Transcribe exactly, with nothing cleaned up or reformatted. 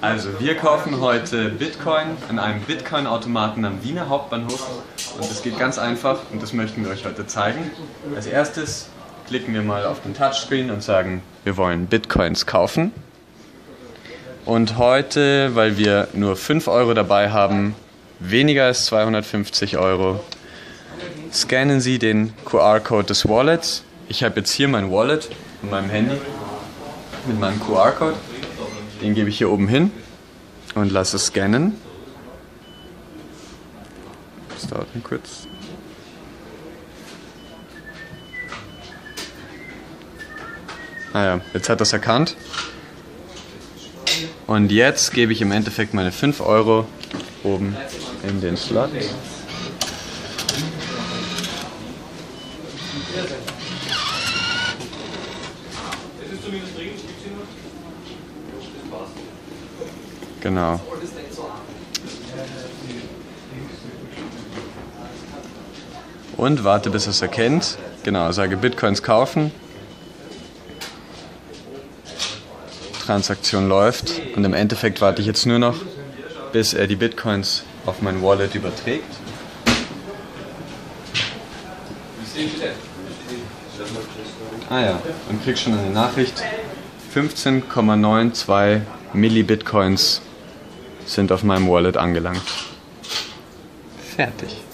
Also, wir kaufen heute Bitcoin an einem Bitcoin-Automaten am Wiener Hauptbahnhof und das geht ganz einfach und das möchten wir euch heute zeigen. Als erstes klicken wir mal auf den Touchscreen und sagen, wir wollen Bitcoins kaufen. Und heute, weil wir nur fünf Euro dabei haben, weniger als zweihundertfünfzig Euro, scannen Sie den Q R-Code des Wallets. Ich habe jetzt hier mein Wallet mit meinem Handy mit meinem Q R-Code. Den gebe ich hier oben hin und lasse es scannen. Das dauert nur kurz. Ah ja, jetzt hat das erkannt. Und jetzt gebe ich im Endeffekt meine fünf Euro oben in den Slot. Genau. Und warte, bis es erkennt. Genau, sage Bitcoins kaufen. Transaktion läuft. Und im Endeffekt warte ich jetzt nur noch, bis er die Bitcoins auf mein Wallet überträgt. Ah ja, und krieg schon eine Nachricht. fünfzehn Komma zweiundneunzig Millibitcoins sind auf meinem Wallet angelangt. Fertig.